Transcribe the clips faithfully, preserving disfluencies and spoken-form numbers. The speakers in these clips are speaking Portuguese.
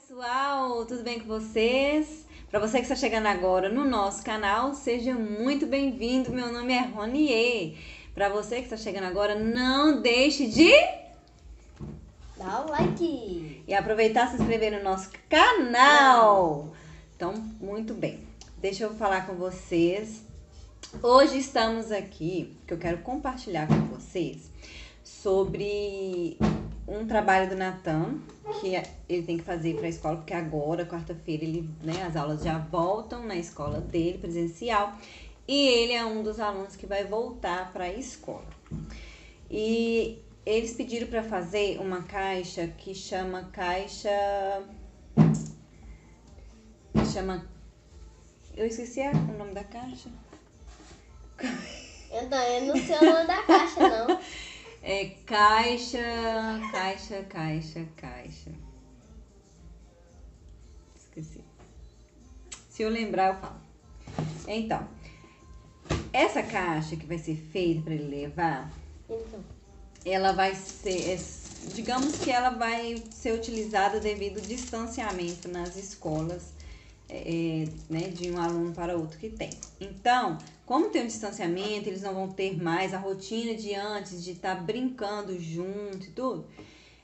pessoal, tudo bem com vocês? Para você que está chegando agora no nosso canal, seja muito bem-vindo. Meu nome é Ronniê. Para você que está chegando agora, não deixe de dar o like e aproveitar e se inscrever no nosso canal. Então, muito bem. Deixa eu falar com vocês. Hoje estamos aqui, que eu quero compartilhar com vocês sobre um trabalho do Nathan, que ele tem que fazer para a escola, porque agora, quarta-feira, ele, né, as aulas já voltam na escola dele, presencial, e ele é um dos alunos que vai voltar para a escola. E eles pediram para fazer uma caixa que chama caixa... Que chama... Eu esqueci o nome da caixa. Eu não, eu não sei o nome da caixa, não. É caixa, caixa, caixa, caixa. Esqueci. Se eu lembrar, eu falo. Então, essa caixa que vai ser feita para ele levar, então, ela vai ser, digamos que ela vai ser utilizada devido ao distanciamento nas escolas, é, né, de um aluno para outro que tem. Então, como tem um distanciamento, eles não vão ter mais a rotina de antes, de estar tá brincando junto e tudo.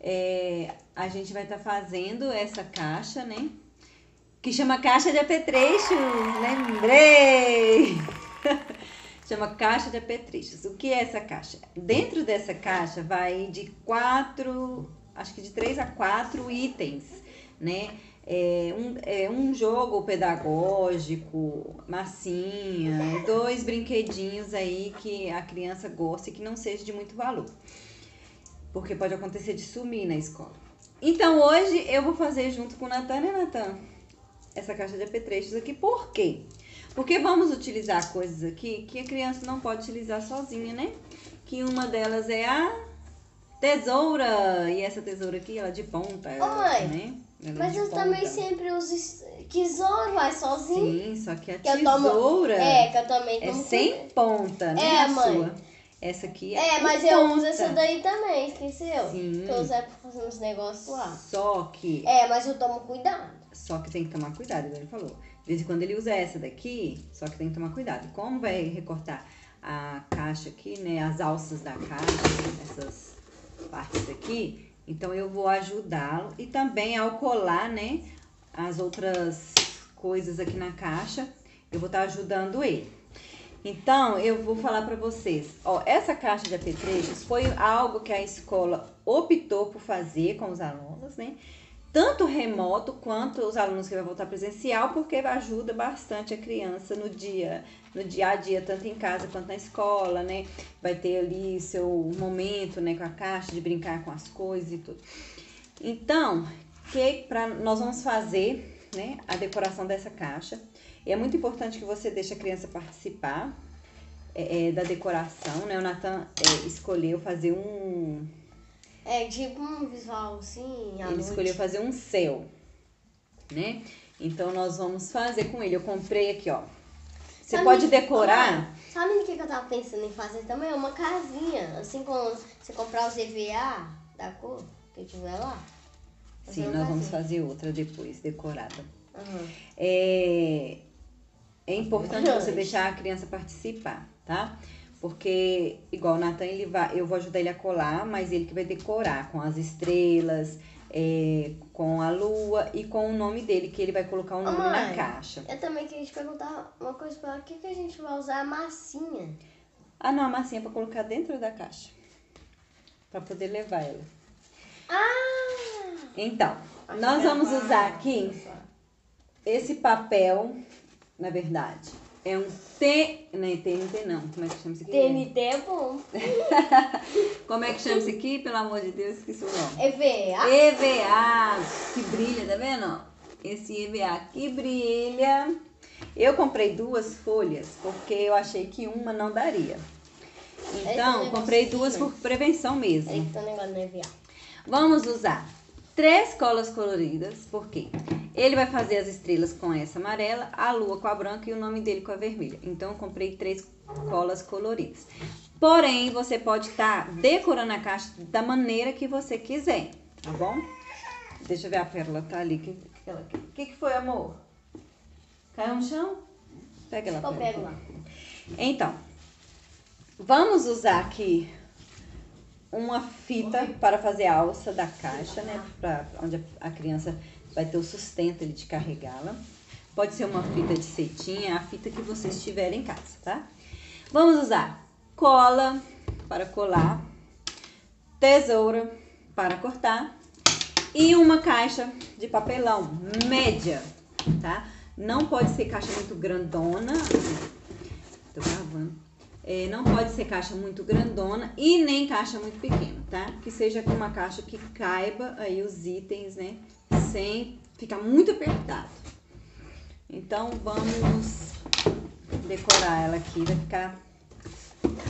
É, a gente vai estar tá fazendo essa caixa, né? Que chama caixa de apetrechos, lembrei! Chama caixa de apetrechos. O que é essa caixa? Dentro dessa caixa vai de quatro, acho que de três a quatro itens, né? É um, é um jogo pedagógico, massinha, dois brinquedinhos aí que a criança gosta e que não seja de muito valor, porque pode acontecer de sumir na escola. Então hoje eu vou fazer junto com o Nathan, né, Nathan? Essa caixa de apetrechos aqui. Por quê? Porque vamos utilizar coisas aqui que a criança não pode utilizar sozinha, né? Que uma delas é a tesoura. E essa tesoura aqui, ela é de ponta, ela, né? Ela Mas eu ponta. também sempre uso tesouro, mas sozinho. Sim, só que a que tesoura tomo, é, que eu também tomo é sem com... ponta, né? É, a mãe. Sua. Essa aqui é É, mas ponta. eu uso essa daí também, esqueceu? Sim. Que eu usei pra fazer uns negócios lá. Só que... É, mas eu tomo cuidado. Só que tem que tomar cuidado, ele falou. Desde quando ele usa essa daqui, só que tem que tomar cuidado. Como vai recortar a caixa aqui, né? As alças da caixa, essas partes aqui... Então, eu vou ajudá-lo. E também, ao colar, né, as outras coisas aqui na caixa, eu vou estar ajudando ele. Então, eu vou falar pra vocês. Ó, essa caixa de apetrechos foi algo que a escola optou por fazer com os alunos, né? Tanto remoto quanto os alunos que vão voltar presencial, porque ajuda bastante a criança no dia, no dia a dia, tanto em casa quanto na escola, né? Vai ter ali seu momento, né, com a caixa, de brincar com as coisas e tudo. Então, que pra, nós vamos fazer, né, a decoração dessa caixa. E é muito importante que você deixe a criança participar é, é, da decoração, né? O Nathan é, escolheu fazer um... É, tipo um visual assim. Ele escolheu fazer um céu, né? Então, nós vamos fazer com ele. Eu comprei aqui, ó. Você pode decorar... Sabe o que eu tava pensando em fazer também? Uma casinha, assim, com você comprar os E V A da cor que tiver lá. Sim, nós vamos fazer outra depois, decorada. Uhum. É... é importante você deixar a criança participar, tá? Porque, igual o Nathan, ele vai, eu vou ajudar ele a colar, mas ele que vai decorar com as estrelas, é, com a lua e com o nome dele, que ele vai colocar o nome Mãe, na caixa. Eu também queria te perguntar uma coisa pra ela, o que, que a gente vai usar a massinha? Ah, não, a massinha é pra colocar dentro da caixa, pra poder levar ela. Ah! Então, Acho nós vamos levar. usar aqui esse papel, na verdade... É um T... Não é T N T, não. Como é que chama isso aqui? T N T é bom. Como é que chama isso aqui? Pelo amor de Deus, esqueci o nome. E V A. E V A. Que brilha, tá vendo? Esse E V A que brilha. Eu comprei duas folhas, porque eu achei que uma não daria. Então, comprei duas por prevenção mesmo. É que tá um negócio no E V A. Vamos usar três colas coloridas, por quê? Ele vai fazer as estrelas com essa amarela, a lua com a branca e o nome dele com a vermelha. Então, eu comprei três colas coloridas. Porém, você pode estar decorando a caixa da maneira que você quiser, tá bom? Deixa eu ver, a Pérola tá ali. O que, que, que, que foi, amor? Caiu no chão? Pega ela. Eu pego lá. Então, vamos usar aqui uma fita okay. para fazer a alça da caixa, né? Pra onde a criança vai ter o sustento ali de carregá-la. Pode ser uma fita de cetim, a fita que vocês tiverem em casa, tá? Vamos usar cola para colar, tesoura para cortar e uma caixa de papelão média, tá? Não pode ser caixa muito grandona. Tô gravando. É, não pode ser caixa muito grandona e nem caixa muito pequena, tá? Que seja com uma caixa que caiba aí os itens, né? Sem ficar muito apertado. Então, vamos decorar ela aqui. Vai ficar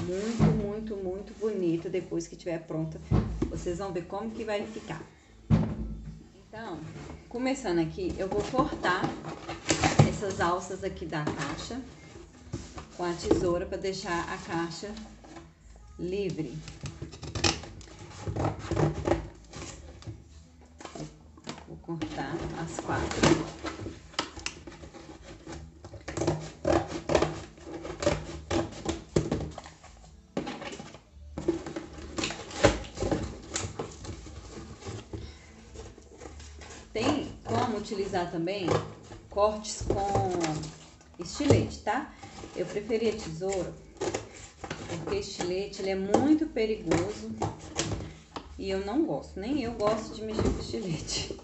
muito, muito, muito bonita depois que estiver pronta. Vocês vão ver como que vai ficar. Então, começando aqui, eu vou cortar essas alças aqui da caixa com a tesoura para deixar a caixa livre. Vou cortar as quatro. Tem como utilizar também cortes com estilete, tá? Eu preferi a tesoura, porque estilete ele é muito perigoso e eu não gosto, nem eu gosto de mexer com estilete.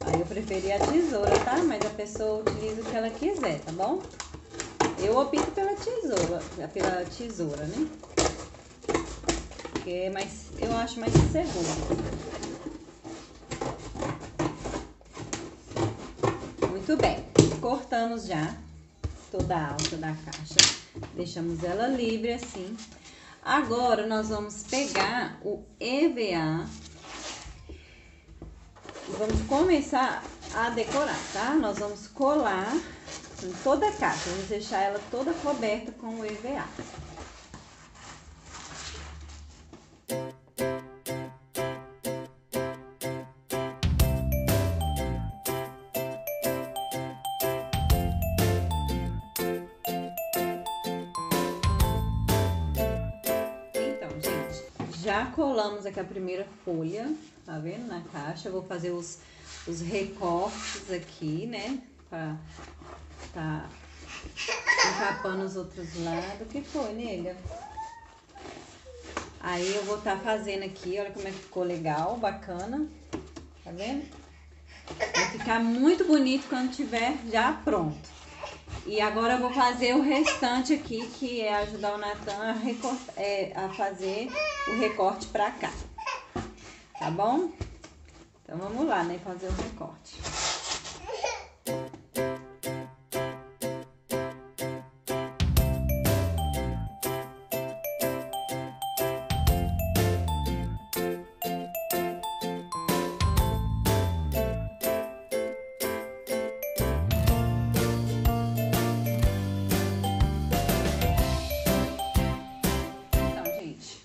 Aí eu preferi a tesoura, tá? Mas a pessoa utiliza o que ela quiser, tá bom? Eu opto pela tesoura, pela tesoura, né? Porque é mais, eu acho mais seguro. Muito bem, cortamos já toda a alça da caixa, deixamos ela livre assim. Agora nós vamos pegar o E V A e vamos começar a decorar, tá? Nós vamos colar em toda a caixa, vamos deixar ela toda coberta com o E V A. Já colamos aqui a primeira folha, tá vendo? Na caixa. Eu vou fazer os, os recortes aqui, né? Pra tá encapando os outros lados. O que foi, nega? Aí eu vou tá fazendo aqui, olha como é que ficou legal, bacana. Tá vendo? Vai ficar muito bonito quando tiver já pronto. E agora eu vou fazer o restante aqui, que é ajudar o Nathan a, recortar, é, a fazer o recorte pra cá, tá bom? Então vamos lá, né, fazer o recorte.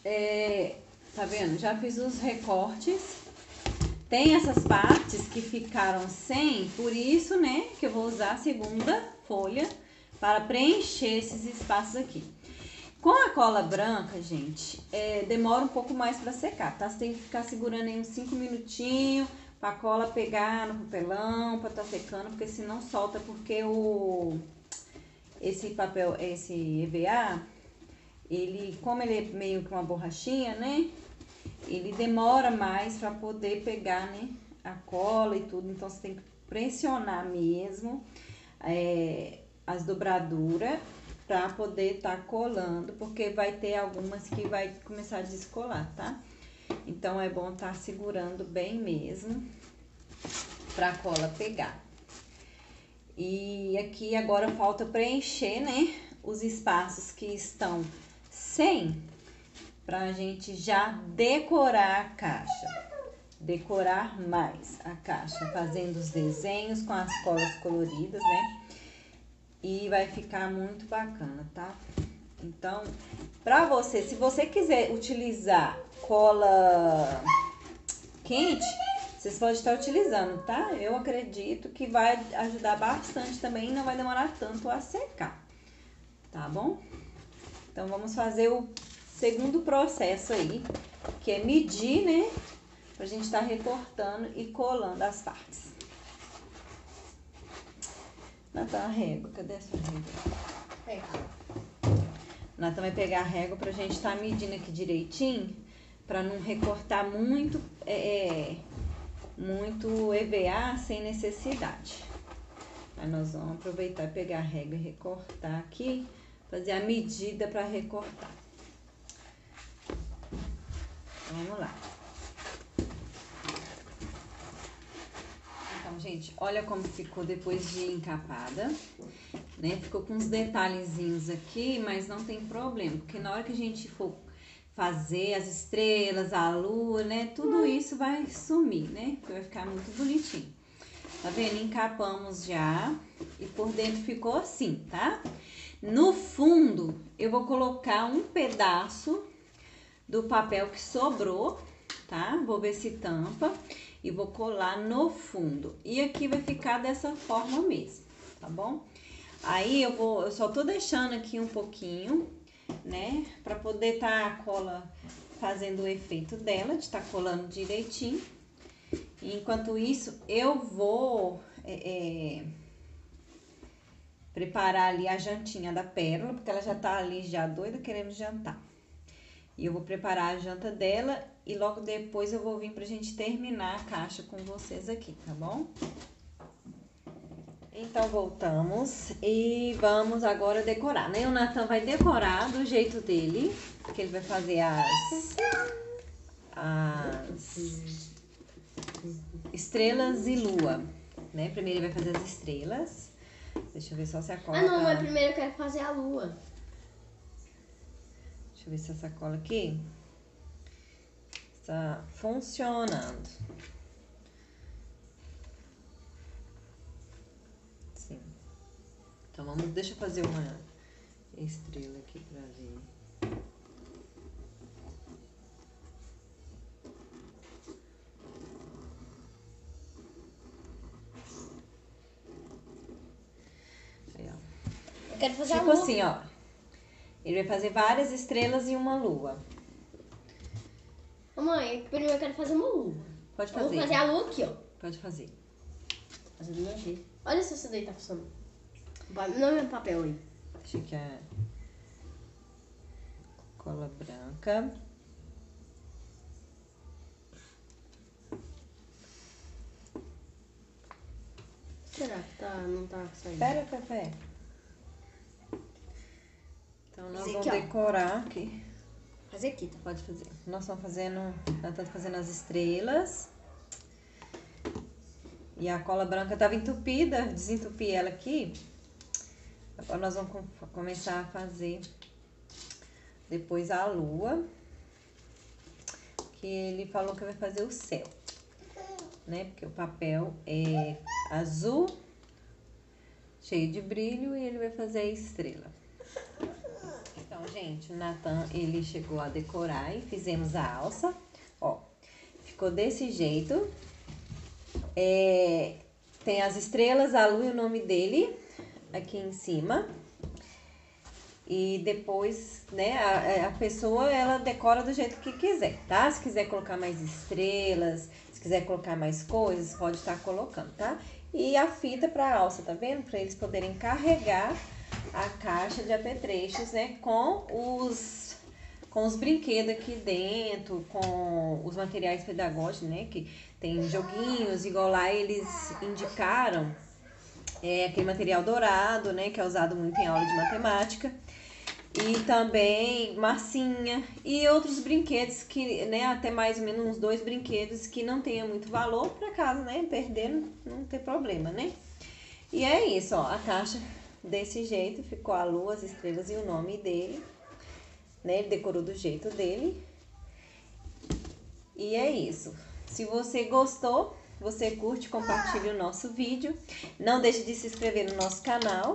É, tá vendo? Já fiz os recortes. Tem essas partes que ficaram sem, por isso, né, que eu vou usar a segunda folha para preencher esses espaços aqui. Com a cola branca, gente, é, demora um pouco mais para secar, tá? Você tem que ficar segurando aí uns cinco minutinhos para a cola pegar no papelão, para tá secando, porque senão solta, porque o esse papel, esse E V A, ele, como ele é meio que uma borrachinha, né? Ele demora mais para poder pegar, né, a cola e tudo. Então, você tem que pressionar mesmo é, as dobraduras para poder tá colando, porque vai ter algumas que vai começar a descolar, tá? Então, é bom tá segurando bem mesmo para a cola pegar. E aqui agora falta preencher, né, os espaços que estão sem, pra gente já decorar a caixa, decorar mais a caixa, fazendo os desenhos com as colas coloridas, né? E vai ficar muito bacana, tá? Então, pra você, se você quiser utilizar cola quente, Vocês podem estar utilizando, tá? Eu acredito que vai ajudar bastante também e não vai demorar tanto a secar, tá bom? Então, vamos fazer o segundo processo aí, que é medir, né? Pra gente estar recortando e colando as partes. Nathan, a régua, cadê essa régua? Nathan vai pegar a régua pra gente estar medindo aqui direitinho, pra não recortar muito, é, muito E V A sem necessidade. Aí nós vamos aproveitar e pegar a régua e recortar aqui, fazer a medida pra recortar. Vamos lá. Então, gente, olha como ficou depois de encapada, né? Ficou com uns detalhezinhos aqui, mas não tem problema, porque na hora que a gente for fazer as estrelas, a lua, né? Tudo isso vai sumir, né? Vai ficar muito bonitinho. Tá vendo? Encapamos já e por dentro ficou assim, tá? No fundo, eu vou colocar um pedaço do papel que sobrou, tá? Vou ver se tampa e vou colar no fundo. E aqui vai ficar dessa forma mesmo, tá bom? Aí eu vou, eu só tô deixando aqui um pouquinho, né? Pra poder tá a cola fazendo o efeito dela, de tá colando direitinho. E enquanto isso, eu vou é, é, preparar ali a jantinha da Pérola, porque ela já tá ali já doida querendo jantar. E eu vou preparar a janta dela e logo depois eu vou vir pra gente terminar a caixa com vocês aqui, tá bom? Então, voltamos e vamos agora decorar, né? O Nathan vai decorar do jeito dele, que ele vai fazer as, as estrelas e lua, né? Primeiro ele vai fazer as estrelas. Deixa eu ver só se a cola... Ah, não, mas primeiro eu quero fazer a lua. Deixa eu ver se essa cola aqui está funcionando. Sim. Então vamos, deixa eu fazer uma estrela aqui pra ver. Aí, ó. Eu quero fazer tipo assim, ó. Ele vai fazer várias estrelas e uma lua. Mãe, primeiro eu quero fazer uma lua. Pode fazer. Eu vou fazer a lua aqui, ó. Pode fazer. Fazer do meu jeito. Olha se isso daí tá funcionando. Não é meu papel aí. Deixa aqui a cola branca. Será que tá, não tá saindo? Pera, pera, pera. Então, nós vamos decorar aqui. Fazer aqui, tá? Pode fazer. Nós estamos fazendo, nós estamos fazendo as estrelas. E a cola branca estava entupida, desentupi ela aqui. Agora nós vamos começar a fazer depois a lua. Que ele falou que vai fazer o céu, né? Porque o papel é azul, cheio de brilho, e ele vai fazer a estrela. Então, gente, o Nathan, ele chegou a decorar e fizemos a alça, ó, ficou desse jeito, é, tem as estrelas, a lua e o nome dele aqui em cima, e depois, né, a, a pessoa, ela decora do jeito que quiser, tá? Se quiser colocar mais estrelas, se quiser colocar mais coisas, pode estar colocando, tá? E a fita pra alça, tá vendo? Pra eles poderem carregar a caixa de apetrechos, né, com os, com os brinquedos aqui dentro, com os materiais pedagógicos, né, que tem joguinhos, igual lá eles indicaram, é, aquele material dourado, né, que é usado muito em aula de matemática, e também massinha e outros brinquedos que, né, até mais ou menos uns dois brinquedos que não tenha muito valor, por acaso, né, perder não tem problema, né. E é isso, ó, a caixa... Desse jeito, ficou a lua, as estrelas e o nome dele, né? Ele decorou do jeito dele. E é isso. Se você gostou, você curte, compartilha o nosso vídeo. Não deixe de se inscrever no nosso canal.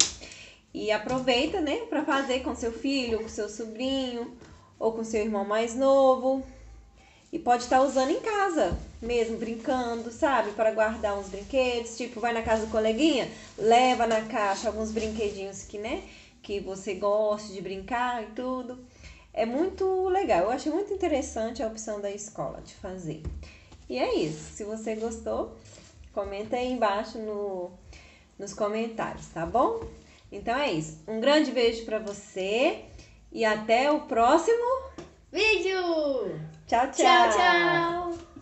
E aproveita, né? Pra fazer com seu filho, com seu sobrinho, ou com seu irmão mais novo. E E pode estar usando em casa, mesmo, brincando, sabe? Para guardar uns brinquedos, tipo, vai na casa do coleguinha, leva na caixa alguns brinquedinhos que, né, que você gosta de brincar e tudo. É muito legal, eu achei muito interessante a opção da escola de fazer. E é isso, se você gostou, comenta aí embaixo no, nos comentários, tá bom? Então é isso, um grande beijo para você e até o próximo vídeo! Tchau, tchau! Tchau, tchau!